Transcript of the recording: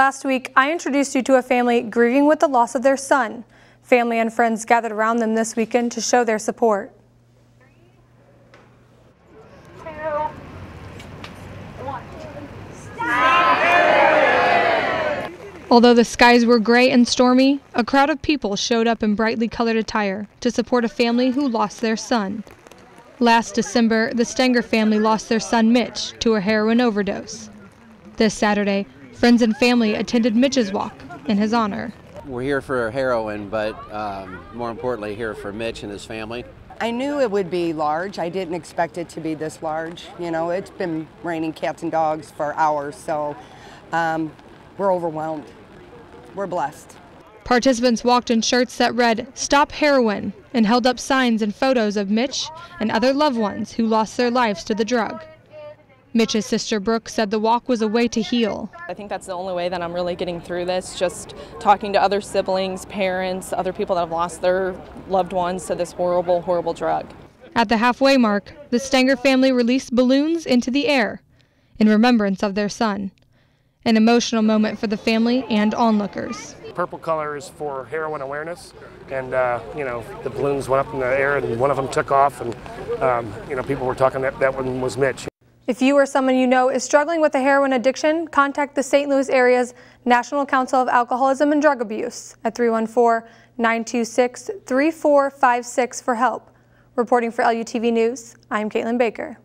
Last week, I introduced you to a family grieving with the loss of their son. Family and friends gathered around them this weekend to show their support. 3, 2, 1. Stop! Although the skies were gray and stormy, a crowd of people showed up in brightly colored attire to support a family who lost their son. Last December, the Stenger family lost their son Mitch to a heroin overdose. This Saturday, friends and family attended Mitch's Walk in his honor. We're here for heroin, but more importantly, here for Mitch and his family. I knew it would be large. I didn't expect it to be this large. You know, it's been raining cats and dogs for hours, so we're overwhelmed. We're blessed. Participants walked in shirts that read, "Stop Heroin," and held up signs and photos of Mitch and other loved ones who lost their lives to the drug. Mitch's sister Brooke said the walk was a way to heal. I think that's the only way that I'm really getting through this, just talking to other siblings, parents, other people that have lost their loved ones to this horrible, horrible drug. At the halfway mark, the Stenger family released balloons into the air in remembrance of their son. An emotional moment for the family and onlookers. Purple color is for heroin awareness, and you know, the balloons went up in the air and one of them took off, and you know, people were talking that one was Mitch. If you or someone you know is struggling with a heroin addiction, contact the St. Louis Area's National Council of Alcoholism and Drug Abuse at 314-926-3456 for help. Reporting for LUTV News, I'm Caitlin Baker.